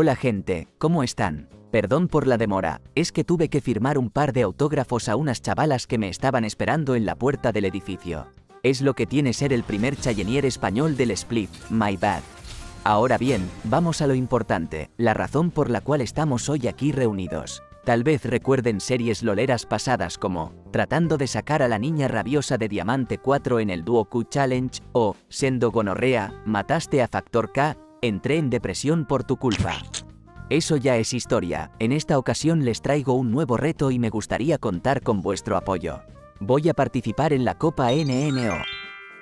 Hola gente, ¿cómo están? Perdón por la demora, es que tuve que firmar un par de autógrafos a unas chavalas que me estaban esperando en la puerta del edificio. Es lo que tiene ser el primer Chayenier español del Split, my bad. Ahora bien, vamos a lo importante, la razón por la cual estamos hoy aquí reunidos. Tal vez recuerden series loleras pasadas como Tratando de sacar a la niña rabiosa de Diamante 4 en el Duo Q Challenge o Sendo gonorrea, mataste a Factor K, entré en depresión por tu culpa. Eso ya es historia, en esta ocasión les traigo un nuevo reto y me gustaría contar con vuestro apoyo. Voy a participar en la Copa NNO.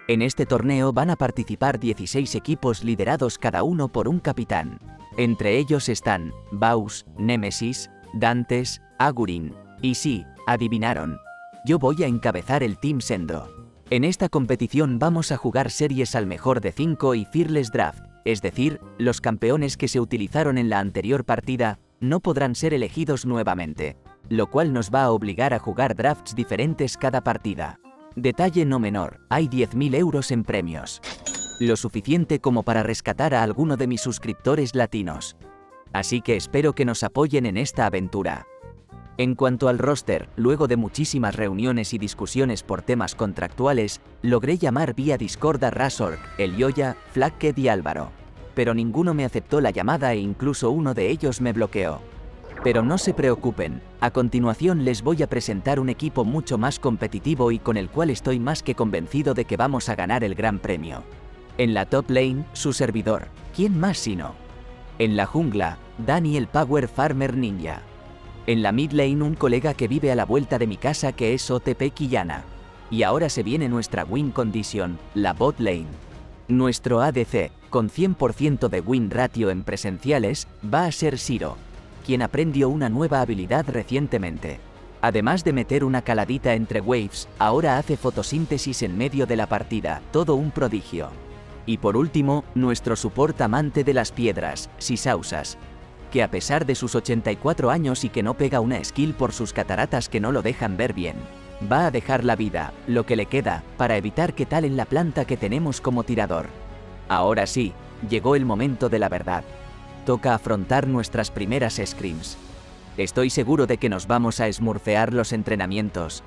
En este torneo van a participar 16 equipos liderados cada uno por un capitán. Entre ellos están Baus, Nemesis, Dantes, Agurin, y sí, adivinaron. Yo voy a encabezar el Team Sendo. En esta competición vamos a jugar series al mejor de 5 y Fearless Draft, es decir, los campeones que se utilizaron en la anterior partida no podrán ser elegidos nuevamente, lo cual nos va a obligar a jugar drafts diferentes cada partida. Detalle no menor, hay 10.000 € en premios. Lo suficiente como para rescatar a alguno de mis suscriptores latinos. Así que espero que nos apoyen en esta aventura. En cuanto al roster, luego de muchísimas reuniones y discusiones por temas contractuales, logré llamar vía Discord a Razork, el Yoya, Flacket y Álvaro. Pero ninguno me aceptó la llamada e incluso uno de ellos me bloqueó. Pero no se preocupen, a continuación les voy a presentar un equipo mucho más competitivo y con el cual estoy más que convencido de que vamos a ganar el gran premio. En la top lane, su servidor, ¿quién más sino? En la jungla, Dani el Power Farmer Ninja. En la mid lane un colega que vive a la vuelta de mi casa que es OTP Quillana. Y ahora se viene nuestra win condition, la bot lane. Nuestro ADC, con 100% de win ratio en presenciales, va a ser Siro, quien aprendió una nueva habilidad recientemente. Además de meter una caladita entre waves, ahora hace fotosíntesis en medio de la partida, todo un prodigio. Y por último, nuestro support amante de las piedras, Xixauxas, que a pesar de sus 84 años y que no pega una skill por sus cataratas que no lo dejan ver bien, va a dejar la vida, lo que le queda, para evitar que talen la planta que tenemos como tirador. Ahora sí, llegó el momento de la verdad. Toca afrontar nuestras primeras scrims. Estoy seguro de que nos vamos a esmurfear los entrenamientos.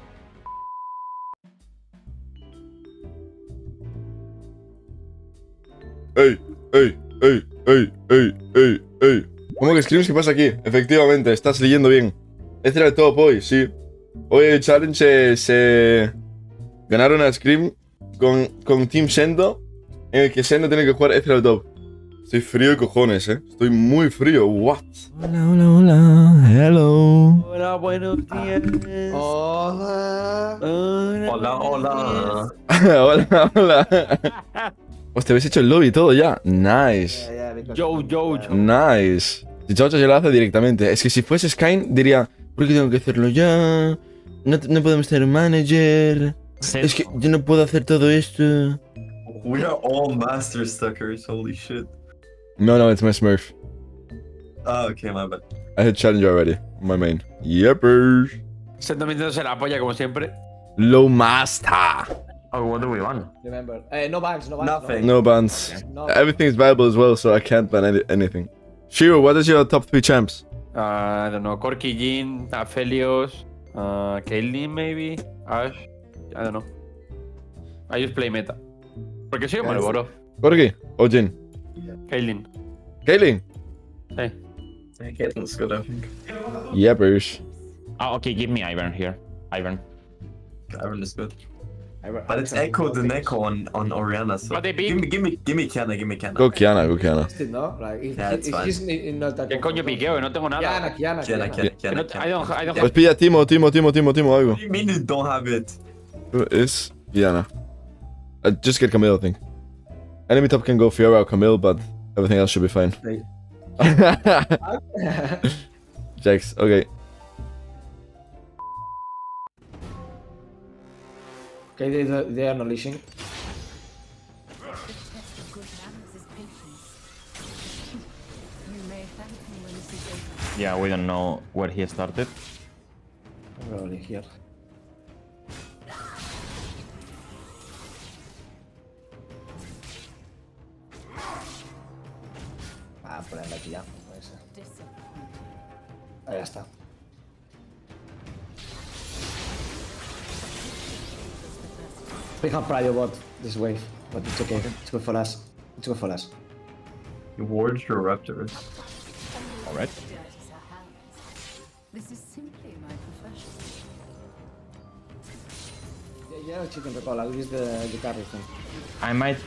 ¡Ey! ¿Cómo que escribes qué pasa aquí? Efectivamente, estás leyendo bien. Es el top hoy, sí. Hoy el challenge se ganaron a Scream con Team Sendo, en el que Sendo tiene que jugar Ether al top. Estoy frío de cojones, Estoy muy frío, what? Hola, hello. Hola, buenos días. Hola. Pues te habéis hecho el lobby y todo ya. Nice. Yo. Nice. Si Chaocha ya lo hace directamente. Es que si fuese Skain diría, ¿por qué tengo que hacerlo ya? No podemos ser manager. Sendo. Es que yo no puedo hacer todo esto. We are all master suckers, holy shit. No, it's my smurf. Ah, okay, my bad. I had challenge already, my main. Yepers. Sendo metiéndose la polla como siempre. Low master. Oh, what do we want? Remember, no bans, no bans. Nothing. No bans. Okay. No. Everything is viable as well, so I can't ban anything. Siro, what is your top 3 champs? I don't know. Corky, Jin, Aphelios, Kaylin maybe, Ash. I don't know. I just play meta. Porque soy malo, bro. Corky o Jin? Kaylin. Kaylin? Hey. Kaylin's good, I think. Yeah, Bruce. Oh, okay, give me Ivern here. Ivern is good. But it's Echo the Neko on Orianna, so give me Kiana, Go Kiana, No, like, it's not that. ¿Qué coño piqueo? No tengo nada. Kiana. I don't. Pues pilla Timo algo. What do you mean you don't have it? Who is Kiana? I just get Camille, I think. Enemy top can go Fiora or Camille, but everything else should be fine. Jax, okay. Okay, they are not leashing. Yeah, we don't know where he started. Probably here. ponerla aquí ya. Ahí ya está. We have prior bot this wave, but it's okay. It's good for us. It's good for us. You ward your raptors. Alright. This is simply my profession. Yeah, you can recall. I'll use the carry thing. I might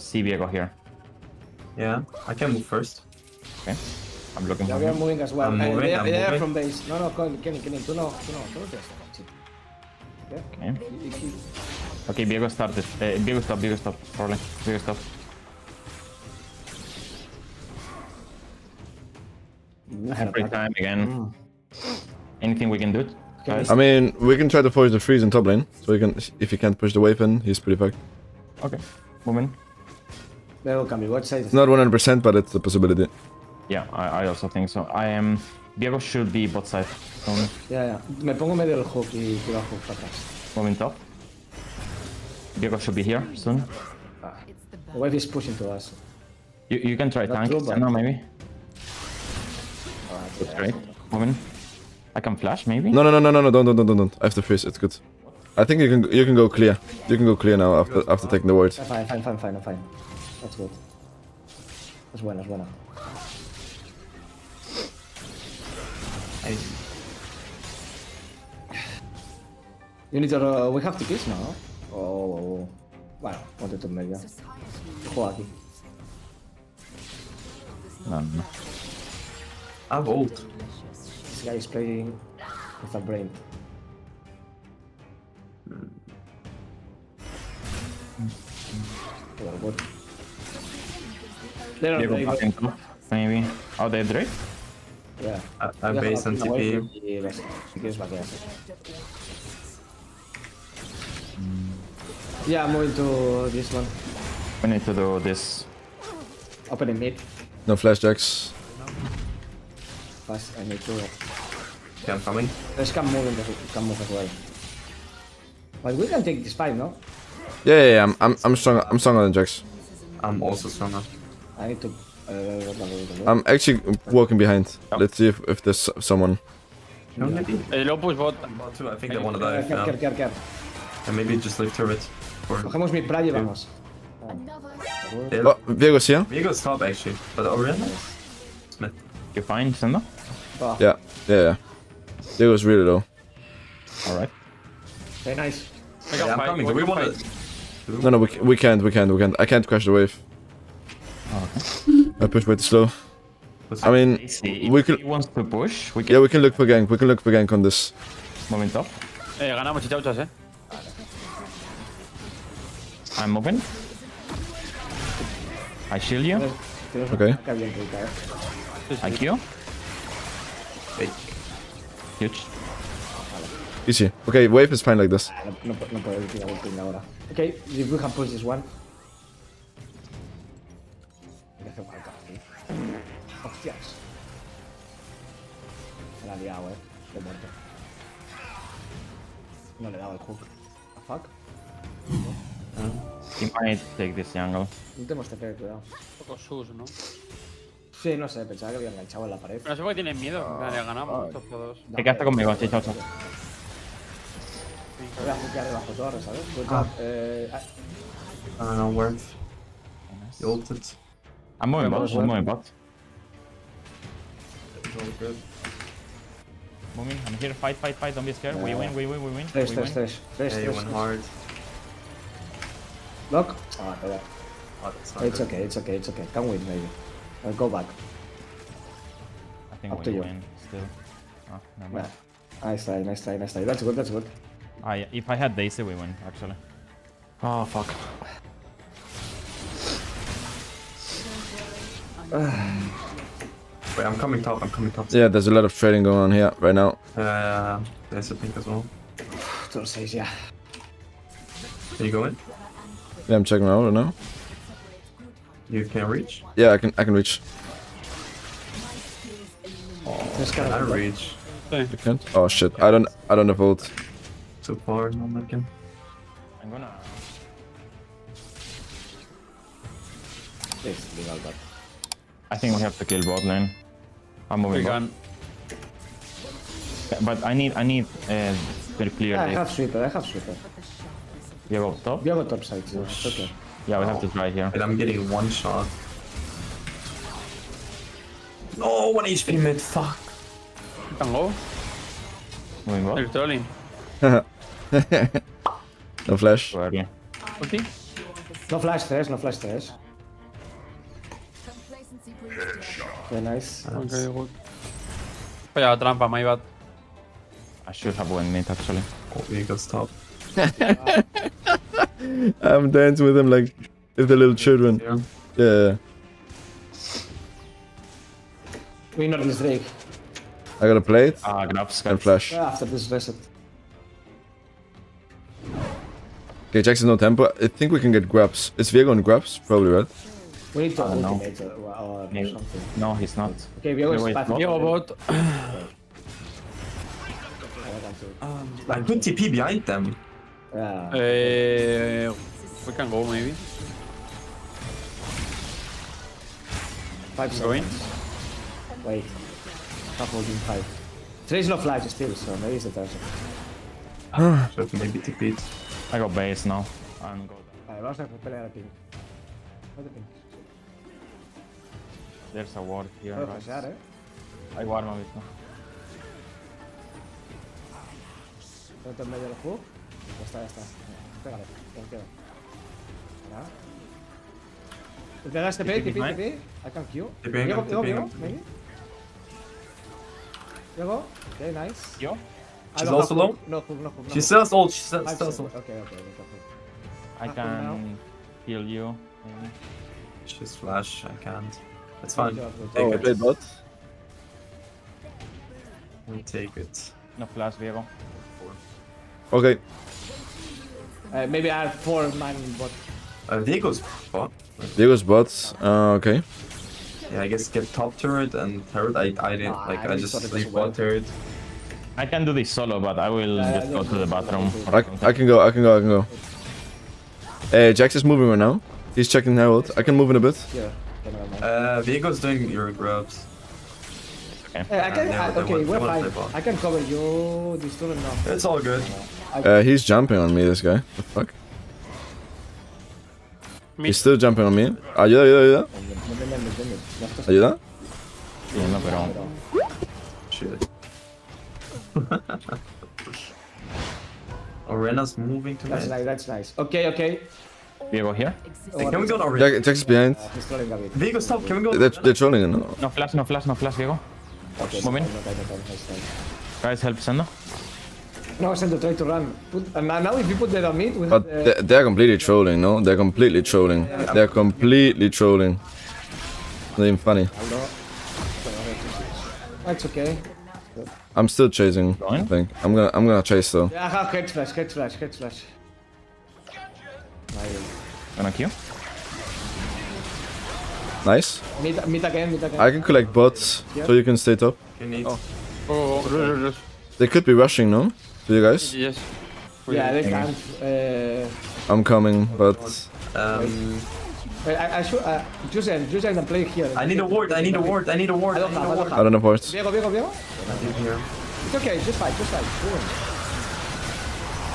see Viego here. Yeah, I can move first. Okay. I'm looking for you. I'm moving as well. I'm moving. From base. No, no, Kenny. Tú no. Yeah. Okay. Okay, Viego started. Viego stop. Probably. Viego stop. Every time again. Anything we can do? I mean, we can try to force the freeze in top lane. So you can, if you can't push the wave in, he's pretty fucked. Okay, moment. It's not 100%, but it's a possibility. Yeah, I also think so. I am. Diego should be bot side. Yeah. Me pongo medio el hook y tiro hook para atrás. Moment top. Diego should be here soon. The wave is pushing to us. You can try tank. No, maybe. That's great. Moment. I can flash, maybe? No, don't. I have to freeze, it's good. I think you can go clear. You can go clear now after taking the ward. Fine. That's good. Es buena. Hey. You need to... we have to kiss now. Oh. Bueno, ponte tú en medio. Juego aquí. No. I'm old. This guy is playing with a brain. Well, they don't play back and forth, maybe. Oh, they have Drake? Yeah. I base on TP. He goes back there. Yeah, I'm moving to this one. We need to do this. Open in mid. No flashjacks. Fast, I need to. Okay, I'm coming. Let's come move as well. But we can take this fight, no? Yeah. I'm stronger than Jax. I'm also stronger. I need to. I'm actually walking behind. Yep. Let's see if there's someone. Low push bot. I think they want to die. Care. And maybe just leave turret. Cogemos mi playa y vamos. Diego's here. Diego's top actually, but Orianna. Smith. You fine, Sendo? Oh. Yeah. Diego's really low. Alright. Very nice. I'm coming. Do we want to? No, we can't. I can't crash the wave. Okay. I push way too slow. I mean, he wants to push. We can... Yeah, we can look for gank on this. Moment up. Ganamos Xixauxas, eh. I'm moving. I shield you. Okay. I kill. Huge. Easy. Okay, wave is fine like this. No. Okay, we can push this one. Hostias. Me la he liado, He muerto. No le he dado el hook. ¿A fuck? He might take this angle. No tenemos que tener cuidado. Un poco sus, ¿no? Sí, no sé, pensaba que había enganchado en la pared. Pero no sé por qué tienen miedo. Dale, ganamos estos todos. Te quedaste conmigo, Xixauxas. Voy a hookear debajo torre, ¿sabes? I don't know where. You ulted. I'm moving bot. It's all good. Moving, I'm here, fight, don't be scared. Yeah. We win. Fresh. You went hard. Lock? Oh, it's okay. Can win, maybe. I'll go back. I think up we to win you. Still. Oh, no, yeah. Nice try. That's good. Ah, yeah. If I had Daisy, we win, actually. Oh, fuck. Wait, I'm coming top. Yeah, there's a lot of trading going on here right now. There's a pink as well. Total 6, yeah. Are you going? Yeah, I'm checking out, I don't know. You can reach? Yeah, I can reach. Oh, can I reach? You can't? Oh shit, I don't have ult. Too far, no I can. I'm gonna... Please, leave out that. I think we have to kill bot lane. I'm moving. Yeah, but I need very clear. I have sweeper. You go top. You go top side. So it's okay. Yeah, we have to try here. But I'm getting one shot. No, one HP mid. Fuck. You can go. Moving what? You're trolling. No flash. Okay. Okay. No flash 3. Okay, nice. Okay, good. Pegado trampa, my bad. I should have won mid actually. Oh, you got stopped. I'm dancing with them like if they're little children. Yeah. We not this Drake. I got a plate. Ah, grabs and flash. Yeah, after this reset. Okay, Jackson no tempo. I think we can get grabs. Is Viego on grabs? Probably, right? We need to ultimate or something. No, he's not. Okay, Viego is bad. Viego bot. I put TP behind them. Yeah. We can go maybe. 5 seconds. Going? Wait. Stop holding 5. There is no flash still, so maybe it's a target. So maybe TP it. I got base now. I'm golden. Alright, vamos a pelear aquí. There's a ward here. Puedo pasar, eh. Hay ward, me ha visto. Trato en medio del hook. Ya está. Pégale, tranquilo. ¿Verdad? ¿Te pegas TP? I can Q. ¿Llego? ¿Maybe? ¿Llego? Ok, nice. ¿Yo? She's also low? No. She sells ult, Okay. I can heal you. Maybe. She's flash, I can't. It's fine. Take it. Bot. We take it. No flash, Viego. Okay. Maybe I have 4 man bot. Diego's bot. Diego's bots, okay. Yeah, I guess get top turret and turret. I just leave one turret. I can do this solo, but I will just go to the bathroom. I can go. Jax is moving right now. He's checking Herald. I can move in a bit. Yeah. Viego's doing your grabs. Okay. Okay, we're fine. I can cover you. This turret now. It's all good. He's jumping on me. This guy. What the fuck? Me. He's still jumping on me. Ayuda. Yeah, no, pero. Shit. Orena's moving to me. That's nice. Okay. Viego here. Can we go to Orena? Jax is behind. Viego, stop. Can we go? They're trolling. No flash, Viego. Okay. Moment. Guys, help Sendo. No, Sendo, try to run. Now if you put that on me... But they're completely trolling, no? They're completely trolling. It's not even funny. That's okay. I'm still chasing. I think I'm gonna chase though. Yeah, I have head flash. Gonna kill. Nice. Meet again. I can collect bots, so you can stay top. They could be rushing, no? Do you guys? Yes. Yeah, they can. I'm coming, but. I should. Jusen and play here. I need a ward. I don't have. I don't have wards. Viego. It's okay. Just fight. Cool.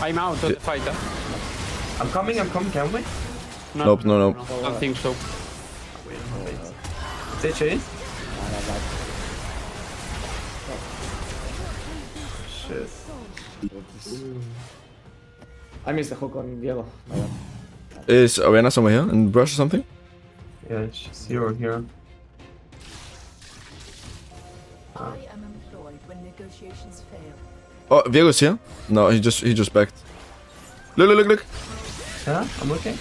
I'm out of the fight. I'm coming. Can we? Nope. I don't think so. Wait. Is it chase? Shit. I missed the hook on Viego. Is Arena somewhere here? In brush or something? Yeah, she's here or here. I am employed when negotiations fail. Oh, Viego's here? No, he just backed. Look! Huh? I'm looking.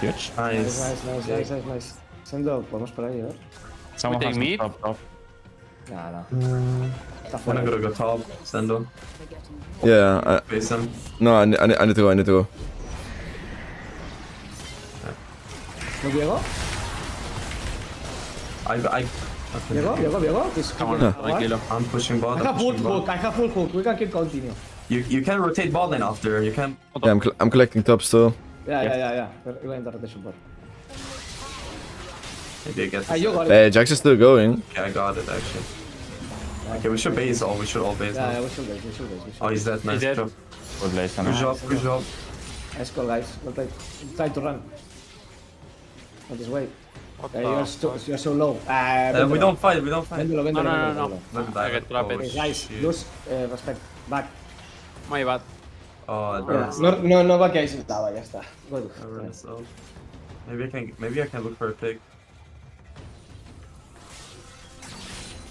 Huge. Nice. Sendo, vamos para ahí, ¿eh? Someone has me top. Nah. I'm gonna go top, Sendo. Yeah, I need to go. No, Viego? Viego? I'm pushing bot. I have full hook. We can continue. You can rotate bot lane after. You can. Yeah, I'm collecting top still. Yeah. We're in the rotation bot. I did get this. You got it. Hey, Jax is still going. Yeah, I got it actually. Okay, we should base all. We should all base. Yeah, yeah, we should base. Oh, he's dead. Nice job. Good job. Let's go, guys. Try to run. Not this way. Okay, you're so low. We don't fight. No. I get trapped. Okay, guys, lose respect. Back. Muy bad. Oh, no backéis. Estaba, ya está. Good. Maybe I can look for a pig.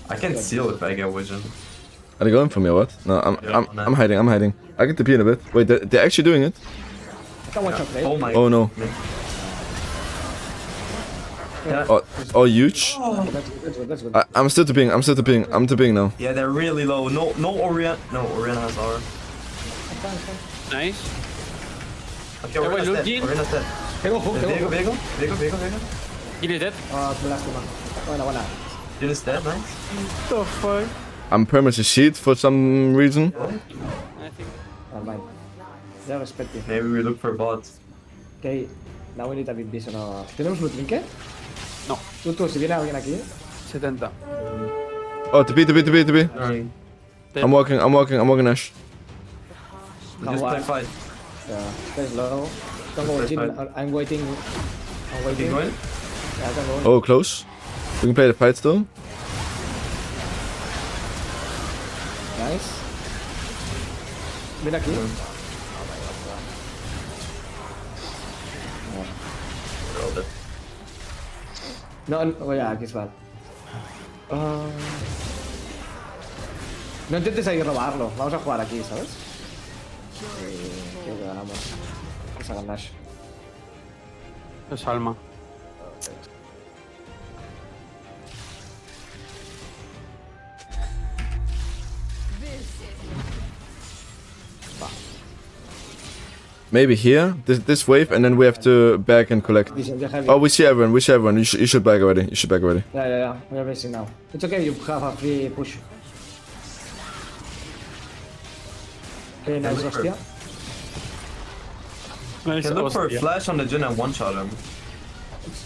I can seal if I get Widgeon. Are they going for me or what? No, I'm hiding. I get the P in a bit. Wait, they're actually doing it. I can watch play. Oh no. Yeah. Oh, huge. Oh. I'm still to ping now. Yeah, they're really low. No, Orianna has R. Nice. Okay, Orianna's dead. Vego. Heal is dead. Buena. Heal is dead, nice. What the fuck? I'm permanently sheet for some reason. I think. Nevermind. They're respected. Maybe we look for bots. Okay, now we need a bit vision. ¿Tenemos un trinket? No. Tú, si viene alguien aquí. 70. Oh, to be. I'm walking, Ash. Just play fight. Yeah, that's low. I'm waiting. Yeah, oh, close. We can play the fight still. Nice. Ven aquí. No, ya, aquí es bad. No intentes ahí robarlo. Vamos a jugar aquí, ¿sabes? Creo que ganamos. Vamos a ganar. Es alma. Maybe here, this wave, and then we have to back and collect. Oh, we see everyone. You should back already. Yeah. We are racing now. It's okay, you have a free push. Okay, nice, Hostia. Can look for a flash on the Jhin and one-shot him.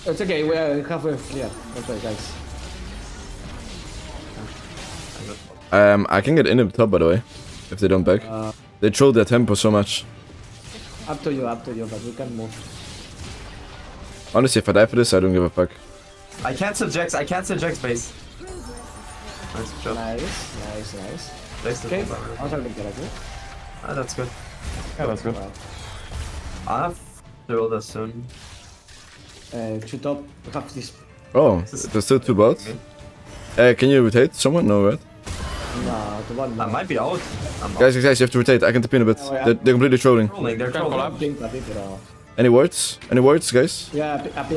It's okay, we are halfway clear. Okay, guys. I can get in at the top, by the way, if they don't back. They troll their tempo so much. Up to you, but we can move. Honestly, if I die for this, I don't give a fuck. I can't subject base. Nice. Okay, I'll try to get it. That's good. I'll have to roll this soon. Two top, have this. Oh, there's still two bots. Can you rotate someone? No, right? No. I might be out. Guys, you have to rotate. I can tap in a bit. They're completely trolling. They're trolling. Any words, guys? Yeah, I think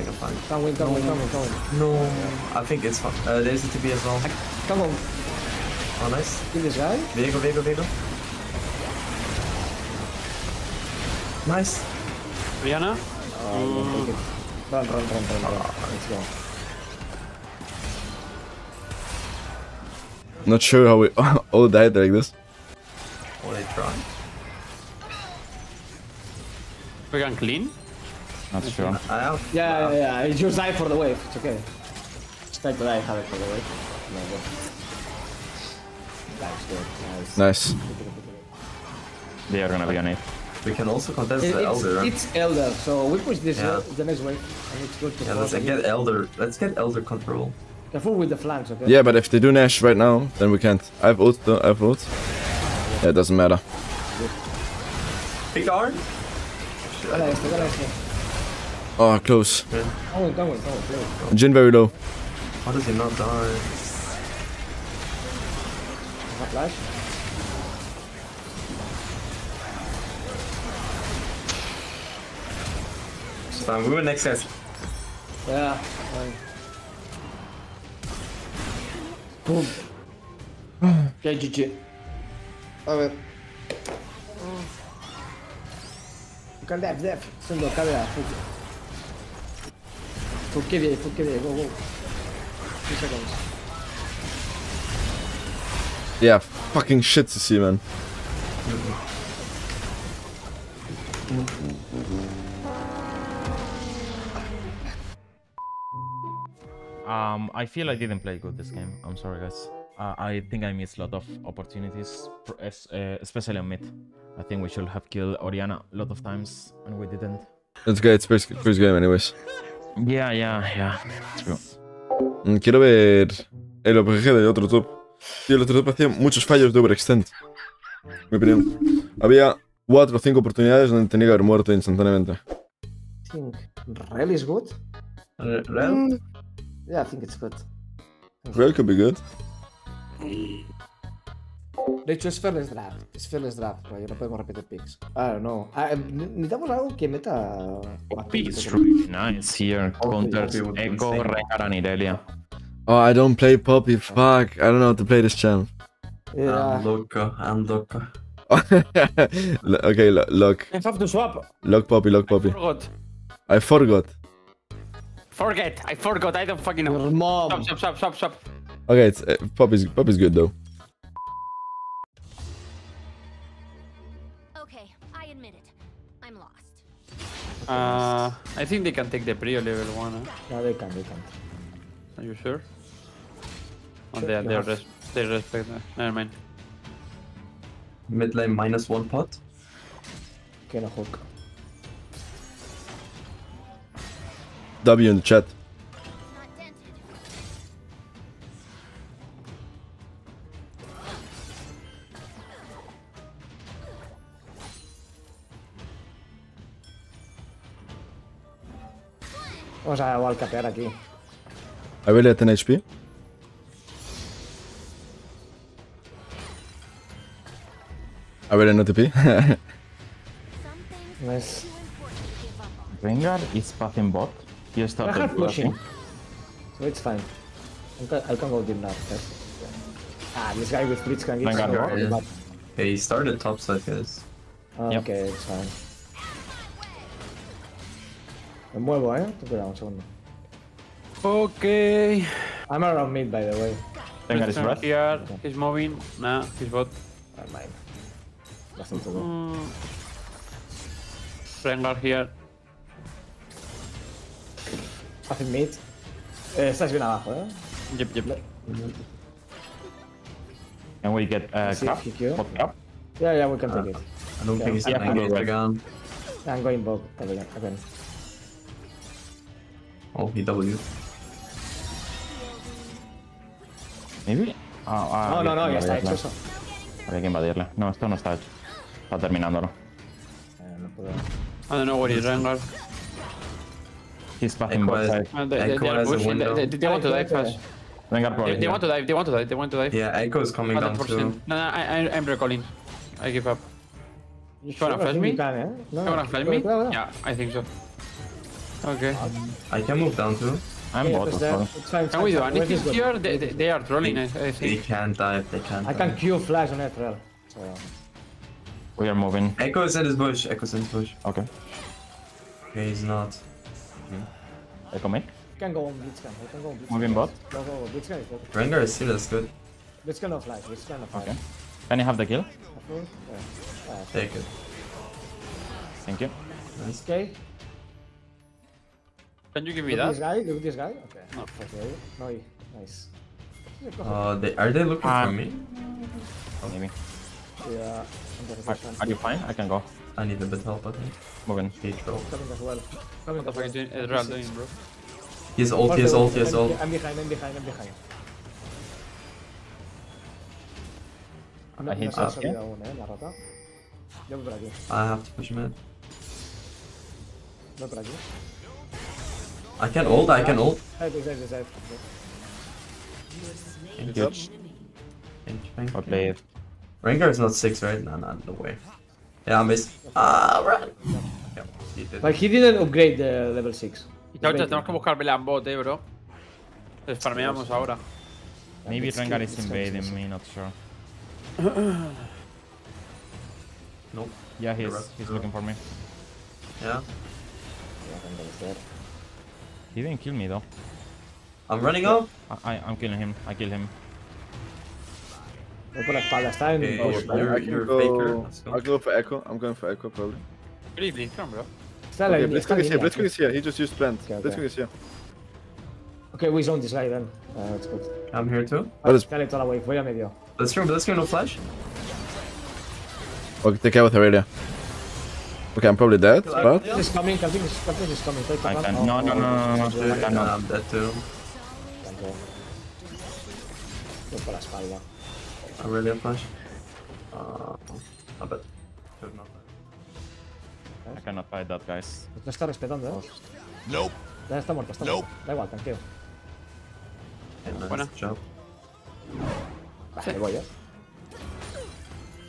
I'm fine. Come on. No. I think it's fine. There's a TP as well. Come on. Oh, nice. Kill this guy. Vego. Nice. Rihanna? Run. Let's go. Not sure how we all died like this. What a try. We can clean? Not sure. Yeah. You just die for the wave. It's okay. Just try to die hard for the wave. Nice. They are gonna be on it. We can also contest the Elder. It's Elder, so we push this the next wave. And it's good to let's get Elder control. Careful with the flanks, okay? Yeah, but if they do Nash right now, then we can't. I have ult, though. Yeah, it doesn't matter. Big R? Oh, close. Yeah. Oh, Jhin very low. How does he not die? Flash? So, we were next, guys. Yeah. Boom. Okay, GG. A ver. Dev. Sendo, cabea. Fuck it, go. 2 seconds. Yeah, fucking shit to see, man. I feel I didn't play good this game. I'm sorry, guys. I think I missed a lot of opportunities, especially on mid. I think we should have killed Orianna a lot of times, and we didn't. That's good. It's first game, anyways. Yeah. True. Quiero ver el OPG del otro top. Y el otro top hacía muchos fallos de overextend. Mi opinión. Había 4 o 5 oportunidades donde tenía que haber muerto instantáneamente. I think Rel is good. Rel? Yeah, I think it's good. Rel could be good. De hecho, es Fearless Draft. Es Fearless Draft, pero ya no podemos repetir picks. I don't know. Necesitamos algo que meta... Picks really nice here. Counter Echo, Rengar, Irelia. Oh, I don't play Poppy, fuck. I don't know how to play this champ. Yeah. I'm loco. Okay, lock. I have to swap. Lock Poppy. I forgot. I don't fucking know. Mom. Stop. Okay, it's Poppy's good though. Okay, I admit it. I'm lost. I think they can take the Brio level 1. Huh? No, they can't. Are you sure? Oh, they respect that. Never mind. Midlane -1 pot. Get a hook. W in the chat. Vamos a wallcapear aquí. Irelia at 10 HP. Irelia no TP. Nice. Rengar is pathing bot. You started hard pushing. So it's fine. I can go deep now. This guy with Blitz can get so much. Hey, he started top side, guys. Okay, yep. It's fine. Me muevo, espera un segundo. Okay. I'm around mid, by the way. Rengar is right here. He's moving. Nah, he's bot. Never mind. Bastante bot. Rengar here. Hacen mid. Estáis bien abajo, Yep. And we get cap? Yeah, we can take it. I don't think he's going. I'm going bot again. Oh, BW. Maybe? No, ya está hecho eso. Había que invadirle. No, esto no está hecho. Está terminándolo. No puedo. I don't know where he's Rengar. He's passing bot side. They want to dive fast. Rengar probably. They want to dive. Yeah, Echo is coming down too. No, I'm recalling. I give up. You wanna flash me? Yeah, I think so. Okay. I can move down too. I'm bot as well. Can we do anything here? They are trolling, I think. They can't dive. I can Q flash on Etrel. We are moving. Echo is in his bush. Okay, he's not. Okay. Echo mid? You can go on Blitzcrank. Moving bot? Go. Blitzcrank is good. Rengar is still as good. Blitzcrank no flash. Okay. Can you have the kill? Yeah. Take it. Thank you. Nice. Okay. Can you give me that? Look this guy? Okay. No. Nice. Are they looking for me? Maybe. Yeah. Are you fine? I can go. I need a bit of help, I think. Moving. What the fuck is doing, bro? He has ult. I'm behind. I hit that. I have to push him in. I can ult. Okay. Rengar is not 6, right? No way. Yeah, I missed. Run! Yeah, like, he didn't upgrade the level 6. Chaocha, tenemos que buscar Velan bot, bro. Desfarmeamos ahora. Maybe Rengar is invading me, not sure. Nope. Yeah, he's looking for me. Yeah. He didn't kill me though. I'm running up. I'm killing him. I kill him. I'll go for Echo. I'm going for Echo probably. Please come, bro. Okay, Blitzcrank is here. He just used plant. Blitzcrank is here. Okay, we zone this guy then. That's good. I'm here too. Let's all away. Voy a medio. Let's no flash. Okay, take care with Aurelia. Okay, I'm probably dead, but... He's coming, he's coming. I can. No, no, no, no. I can. I'm dead too. Voy por la espalda. Aurelia flash. Not bad. Not bad. I cannot fight that, guys. No está respetando, eh. Nope. Ya está muerto, está muerto. Da igual, tranquilo. Buena. Chao. Vale, sí. Voy yo.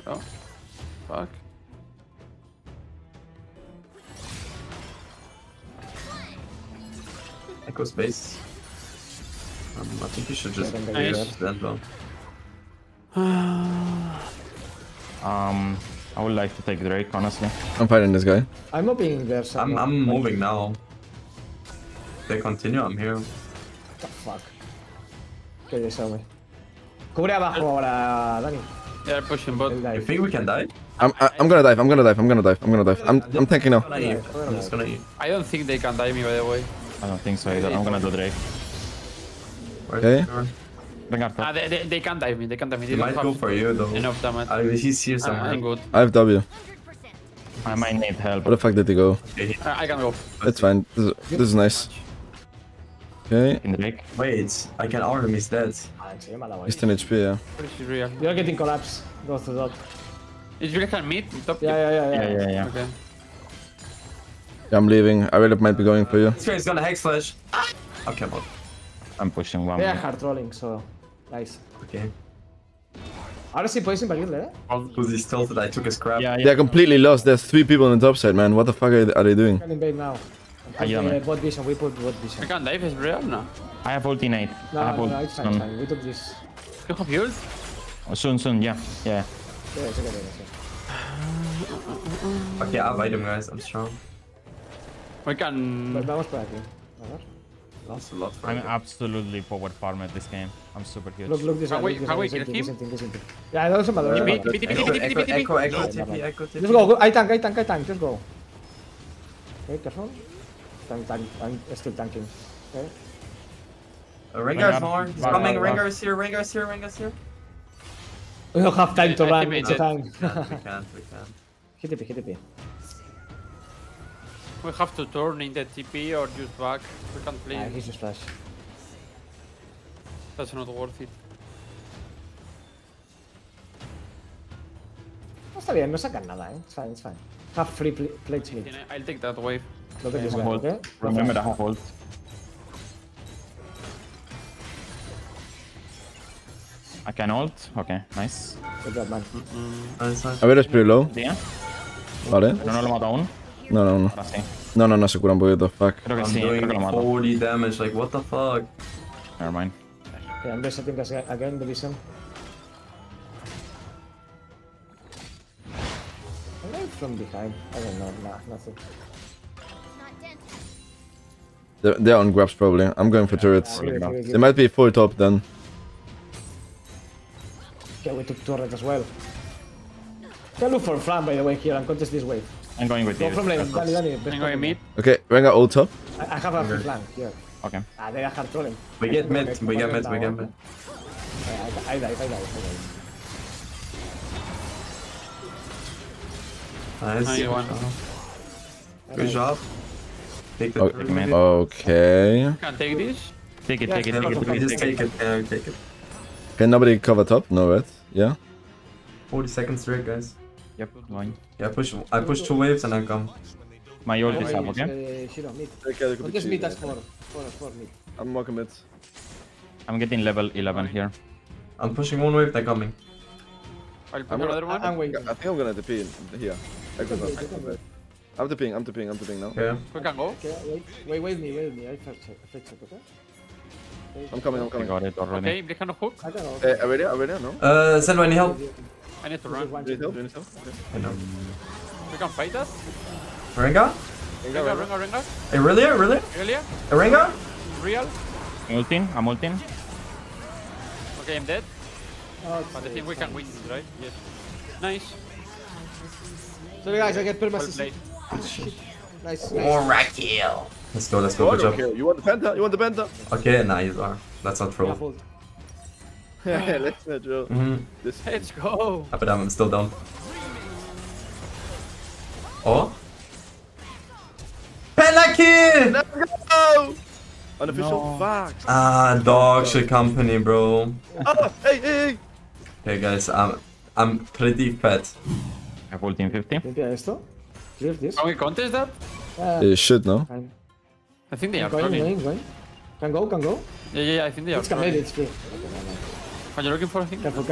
Oh. Fuck. Echo space. I think you should just finish that though. I would like to take Drake, honestly. I'm fighting this guy. I'm hoping there's some... I'm moving now. They continue, I'm here. What the fuck? Okay, they saw me. Cubre abajo ahora, Dani. Yeah, pushing bot. You think we can dive? I'm gonna dive. I'm tanking now. I'm just gonna eat. I don't think they can dive me, by the way. I don't think so either. I'm gonna do Drake. Okay. They can't dive me, they can't dive me. They might go for you though. Enough damage. He's here somewhere. I'm good. I have W. I might need help. Where the fuck did he go? I can go. It's fine. This is nice. Okay. Wait, I can arm him, he's dead. He's 10 HP, yeah. You're getting collapsed. Go to that. Is you can meet? Yeah. Okay. Yeah, I'm leaving. Arelep might be going for you. This guy's gonna hex slash. Okay, bro. I'm pushing one. They are hard rolling, so. Nice. Okay. Ahora sí podéis invadirle, eh. Because he tilted, I took a scrap. Yeah, they're completely lost. There's 3 people on the top side, man. What the fuck are they doing? I can invade now. Bot vision, we put bot vision. We can't dive, it's real? No. I have ult in 8. No, no, it's fine, fine. We took this. You have yours? Soon, yeah. Okay, I'll bite him, guys. I'm strong. We can... Vamos por aquí. A ver. I'm absolutely power farm at this game. I'm super huge. Look this way. How we kill him? Yeah, I don't know about that. Echo. Just go. I tank. Just go. Okay, careful. Tank. I'm still tanking. Okay. Rengar's horn. He's coming. Rengar's here. We don't have time to run. It's time. We can't. Hit it. We have to turn in the TP or use back. We can't play. He's just flash. That's not worth it. No está bien, no sacan nada, eh. It's fine. Have free plates mid. I'll take that wave. Look at this guy, okay? Remember, I have ult. I can ult? Okay, nice. Good job, man. A ver, es pretty low. Yeah. Vale. No lo mata aún. No. No, se cura un poquito, fuck. Creo que sí, creo que lo mato. 40 damage, like, what the fuck? Nevermind. Okay, I'm resetting this again, the vision. I'm going from behind. I don't know, nothing. They're on grabs probably. I'm going for turrets. They might be full top then. Okay, we took turret as well. Can look for Flam by the way here and contest this wave. I'm going with you. No problem, Dani. I'm going mid. Okay, Rengar ult top. I have a flank here. Okay. They are hard trolling. We get mid. I dive. Nice. Good job. Take the turret. Okay. You can take this? Take it. Can nobody cover top? No, right? Yeah. 40 seconds straight, guys. Yep, one. Yeah, I push 2 waves and I come. My ult is up, okay? Siro, mid. What is mid as 4 mid? I'm walking mid. I'm getting level 11 here. I'm pushing 1 wave, they're coming. I'm another one? I think I'm gonna TP here. I'm TPing now. Yeah. We can go? Okay, wait me. I fetch it, okay? I'm coming. Got it already. Okay, they can hook. Already, no? Sendo, any help? I need to run. Do you need help? I know. You can fight us? Rengar? Aurelia? Rengar? Real? I'm ulting. Okay, I'm dead. But I think we can win this, right? Yes. Nice. So guys, I get permasis. Nice. More kill. Let's go, good job. You want the Penta? You want the Penta? Okay, nah, you are. That's not troll. Yeah, let's not troll. Let's go! But I'm still down. Oh? Penta kill! Let's go! Unofficial fuck! Ah, dog shit company, bro. Oh, hey, hey! Hey guys, I'm pretty fat. I have 1450. Limpia esto? Clear this? Can we contest that? You should, no? I think they are going. Can go? Yeah, I think they are. It's coming. It's free. Are you looking for a thing? Careful.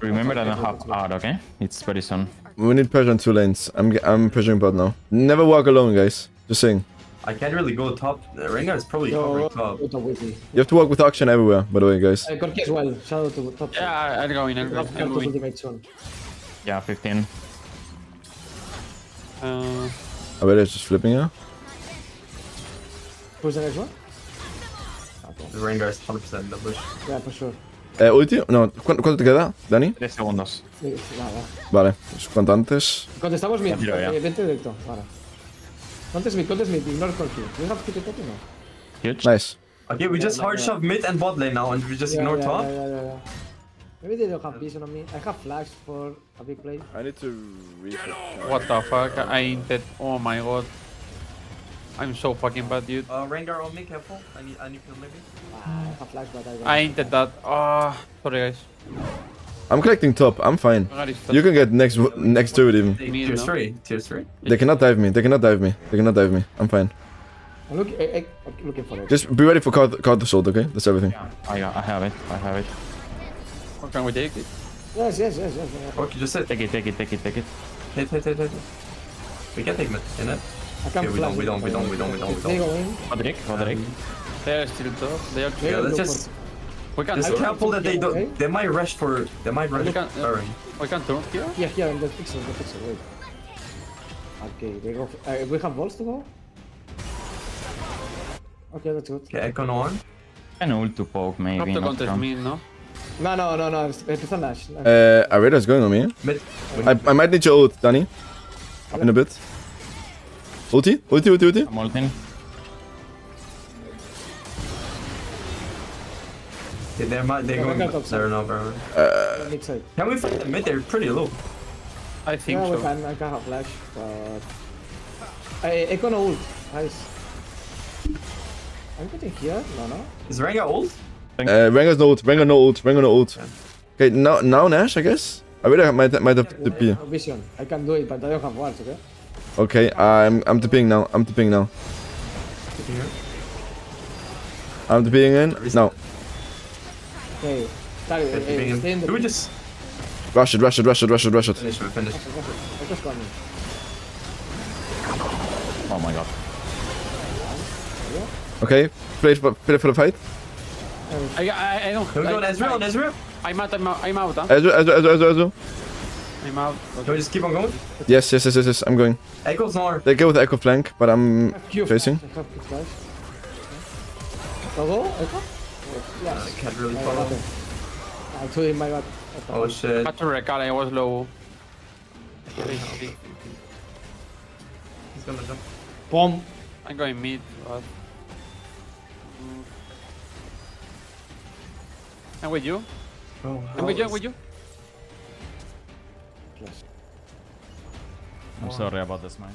Remember, I don't have hard, okay? It's very soon. We need pressure on two lanes. I'm pressuring bot now. Never walk alone, guys. Just saying. I can't really go top. Rengar is probably covering top. You have to walk with auction everywhere, by the way, guys. Corki as well. Shadow to top. Yeah, I'll go in. I'll go in. Yeah, 15. I bet it's just flipping now. Who's the next one? The Rengar is 100% in the bush. Yeah, for sure. Ulti, no, ¿cuánto te queda, Dani? 3 segundos. Nada. Vale, pues cuanto antes. Contestamos mid, vente directo, ahora. Contest mid, ignore Corki. You have to get top, no? Huge. Nice. Okay, we just hard shove mid and bot lane now, and we just ignore top. Yeah. Maybe they don't have vision on me. I have flags for a big play. I need to reset. What the fuck? I ain't dead. Oh my god. I'm so fucking bad, dude. Rengar on me, careful. I need to live it. I have flags, but I ain't dead that. Ah, sorry guys. I'm collecting top. I'm fine. You can get next to it even. Tier 3. They cannot dive me. I'm fine. I'm looking for it. Just be ready for card assault, okay? That's everything. Yeah, I have it. Can we take it? Yes. Okay, just take it. Hit. We can take it, innit? Okay, we don't. They go in. Roderick. They're still top. They are clear. Let's just... We can just careful that they don't... They might rush for... They might rush for... We can turn here? Yeah, and they'll fix it, wait. Okay, they go... we have balls to go? Okay, that's good. Okay, Econ on. An ult to poke, maybe. Have to contest me, no? No, it's a Nash. Arredo's going on me. I might need your ult, Dani. In a bit. Ulti. I'm ulting. Yeah, they're going to turn over. Can we fight the mid? They're pretty low. I think so. I can have flash, but... I can ult. Nice. I'm getting here. No. Is Rengar ult? Rengar no ult. Yeah. Okay, now Nash, I guess? I really might have to TP. Vision. I can do it, but I don't have wards, okay? Okay, I'm TPing now, I'm TPing in, now. Okay, stay in the... Do we just... Rush it. Finish. Oh my god. Okay, play for the fight. I don't. Can we go on Ezreal? I'm out. Huh? Ezreal. I'm out. Okay. Can we just keep on going? Yes. I'm going. Echo's north. They go with the Echo flank, but I'm facing. Follow Echo? Yes. I can't really follow. I told him my bad. Oh shit. I had to recall. I was low. He's gonna jump. Bomb. I'm going mid. I'm with you. I'm with you. I'm sorry about this, man.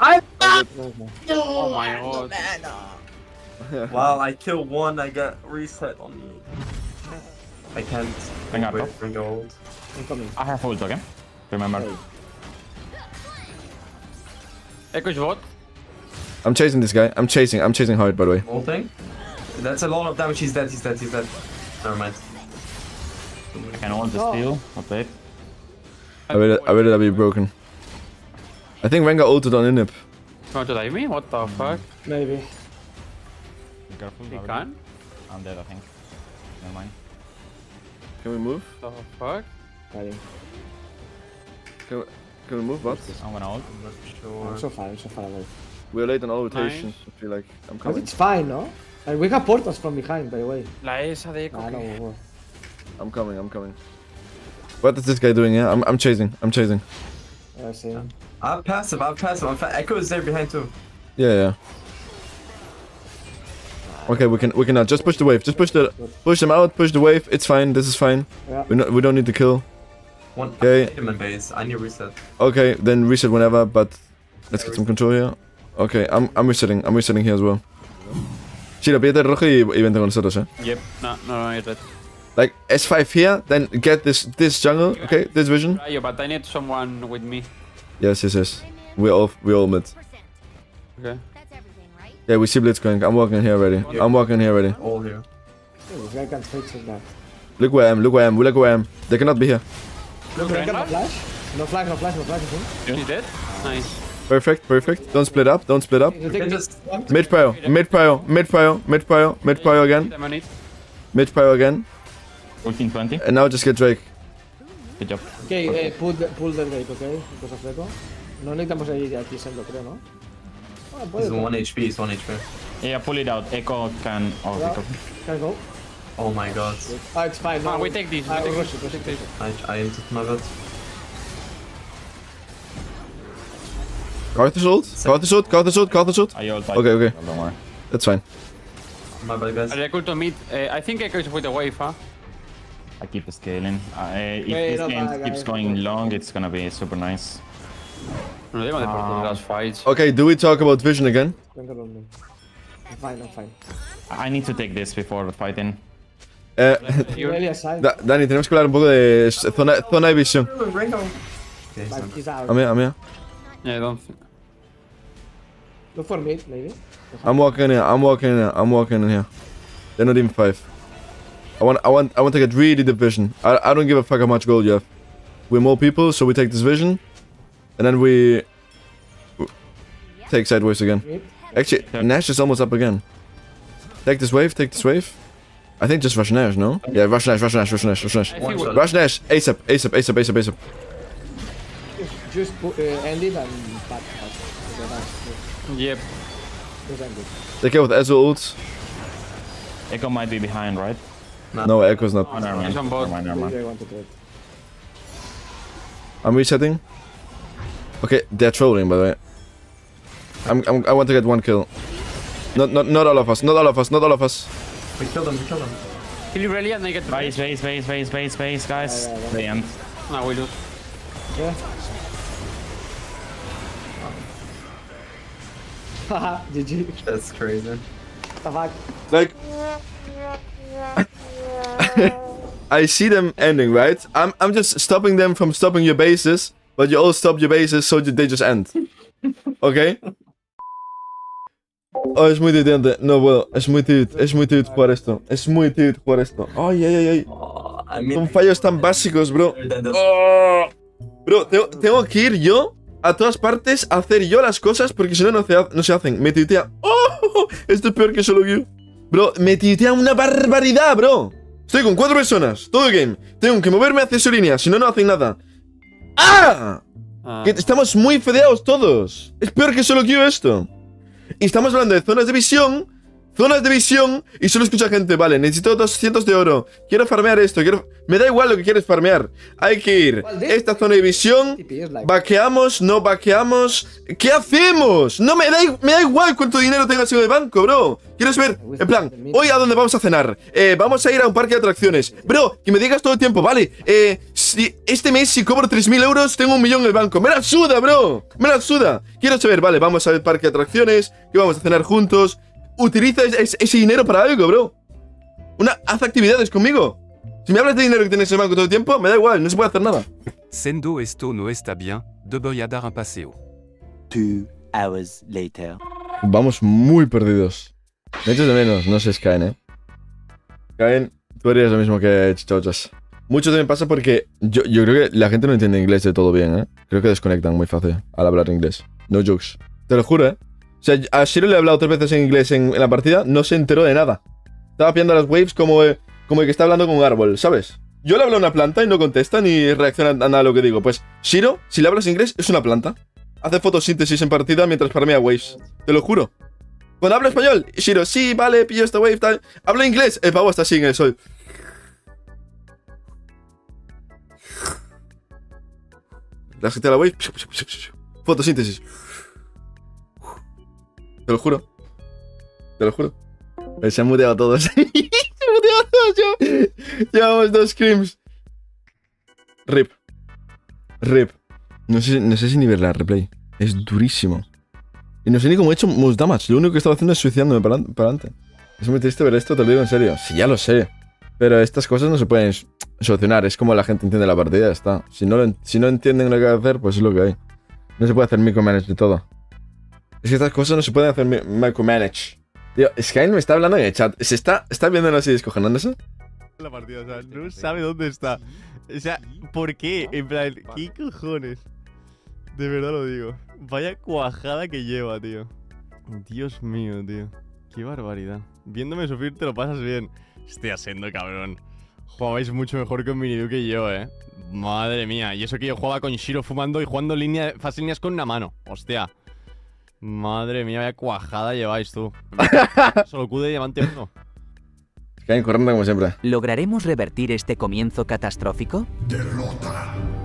Oh my god. Wow, I killed one, I got reset on me. I can't. Bring gold. I have ult, okay? Remember. Echo's what? I'm chasing this guy. I'm chasing hard, by the way. Whole thing? That's a lot of damage. He's dead. Never mind. I can hold the steal, update. I bet that'll be broken. I think Rengar ulted on Inip. Trying to dive me? What the fuck? Maybe. Be careful, he can? I'm dead, I think. Never mind. Can we move? What the fuck? Can we move, bot? I'm gonna ult. I'm not sure. I'm so far away. We're late on all rotations, I feel like. I'm coming. But it's fine, no? And we have portals from behind, by the way. La esa de Echo. No. I'm coming. What is this guy doing? Yeah, I'm chasing. Yeah, I see him. I'm passive. Echo is there behind too. Yeah. Okay, we can now just push the wave. Just push them out. Push the wave. It's fine. This is fine. Yeah. We don't need to kill. Okay. I need reset. Okay, then reset whenever. But let's get some control here. Okay, I'm resetting. I'm resetting here as well. Siro, pídete el rojo y vente con nosotros, eh. Yep. No, you're dead. Like S5 here, then get this jungle. Okay, this vision. Yeah, but I need someone with me. Yes. We all mid. Okay. Yeah, we see Blitzcrank. I'm walking here already. I'm walking here already. All here. Look where I am. Look where I am. They cannot be here. No flash. No flash. He's dead. Nice. Perfect. Don't split up. Mid prio. Mid prio again. And now just get Drake. Good job. Okay, pull the Drake, okay? Because of Deco. No necesitamos ir aquí Sendo, creo, ¿no? It's 1 HP, it's 1 HP. Yeah, pull it out. Echo can... Oh, yeah. Can go. Oh my god. Oh, it's fine. No, we take this. We take this. I am just my god. Carthus ult. Okay. Don't worry. That's fine. My bad, guys. I could commit. I think I could with the wave, huh? I keep scaling. If this game keeps going long, it's gonna be super nice. Okay, do we talk about vision again? I'm fine. I need to take this before fighting. Dani, tenemos que hablar un poco de zona de visión. I'm here. Yeah, I don't think. Look for me, maybe. I'm walking in here. They're not even 5. I want to get really the vision. I don't give a fuck how much gold you have. We're more people, so we take this vision. And then we take sideways again. Actually, Nash is almost up again. Take this wave. I think just rush Nash, no? Yeah, rush Nash. Rush Nash, ASAP. Just end it and back. Yep. They go with Ezreal ult. Echo might be behind, right? No, Echo's not. Nevermind. I'm resetting. Okay, they're trolling, by the way. I want to get 1 kill. Not all of us. We kill them. Kill you really and they get the base, guys. They end. No, we do. Yeah. Haha, GG. That's crazy. Like... I see them ending, right? I'm just stopping them from stopping your bases. But you all stop your bases, so they just end. Okay? Oh, es muy tediante. No puedo. Es muy tediante jugar esto. Ay. Son fallos tan básicos, bro. Oh. Bro, tengo que ir yo a todas partes a hacer yo las cosas porque si no, no se hacen. Me teditea. Oh, esto es peor que solo yo. Bro, me teditea una barbaridad, bro. Estoy con 4 personas. Todo el game. Tengo que moverme hacia su línea, si no, no hacen nada. Que estamos muy fedeados todos. Es peor que solo Q esto. Y estamos hablando de zonas de visión. Y solo escucha gente. Vale, necesito 200 de oro. Quiero farmear esto. Me da igual lo que quieres farmear. Hay que ir. Esta zona de visión. Vaqueamos, no vaqueamos. ¿Qué hacemos? No me da igual cuánto dinero tengas en el banco, bro. Quiero saber, en plan, hoy a dónde vamos a cenar. Vamos a ir a un parque de atracciones. Bro, que me digas todo el tiempo, vale. Este mes si cobro 3.000 euros tengo 1.000.000 en el banco. ¡Me la suda, bro! ¡Me la suda! Quiero saber, vale, vamos al parque de atracciones, que vamos a cenar juntos. Utiliza ese dinero para algo, bro. Haz actividades conmigo. Si me hablas de dinero que tienes en el banco todo el tiempo, me da igual, no se puede hacer nada. Sendo esto no está bien, debería dar un paseo. 2 hours later. Vamos muy perdidos. Me echas de menos, no sé, Skain, ¿eh? Skain, tú harías lo mismo que Xixauxas. Mucho también pasa porque yo creo que la gente no entiende inglés de todo bien, ¿eh? Creo que desconectan muy fácil al hablar inglés. No jokes. Te lo juro, ¿eh? O sea, a Siro le he hablado 3 veces en inglés en la partida, no se enteró de nada. Estaba pillando a las waves como el que está hablando con un árbol, ¿sabes? Yo le hablo a una planta y no contesta ni reacciona a nada a lo que digo. Pues Siro, si le hablas inglés, es una planta. Hace fotosíntesis en partida mientras farmea waves. Te lo juro. Cuando hablo español, Siro, sí, vale, pillo esta wave, tal. Hablo inglés, el pavo está así en el sol. La gente de la wave. Fotosíntesis. Te lo juro. Se han muteado todos. Se han muteado todos. Llevamos dos scrims. Rip. Rip. No sé si ni ver la replay. Es durísimo. Y no sé ni cómo he hecho most damage. Lo único que estaba haciendo es suicidándome para adelante. Es muy triste ver esto, te lo digo en serio. Sí, ya lo sé. Pero estas cosas no se pueden solucionar. Es como la gente entiende la partida, está. Si no entienden lo que hay que hacer, pues es lo que hay. No se puede hacer micromanage de todo. Es que estas cosas no se pueden hacer micromanage. Tío, Skain me está hablando en el chat. ¿Se está viéndolo así descojonándose? La partida, o sea, no sabe dónde está. O sea, ¿por qué? En plan, ¿qué cojones? De verdad lo digo. Vaya cuajada que lleva, tío. Dios mío, tío. Qué barbaridad. Viéndome sufrir te lo pasas bien. Estoy Sendo, cabrón. Jugabais mucho mejor con Minidu que yo, eh. Madre mía. Y eso que yo jugaba con Siro fumando y jugando línea, fast líneas con una mano. Hostia. Madre mía, vaya cuajada lleváis tú. Solo Q de diamante 1. Caen corriendo como siempre. ¿Lograremos revertir este comienzo catastrófico? Derrota.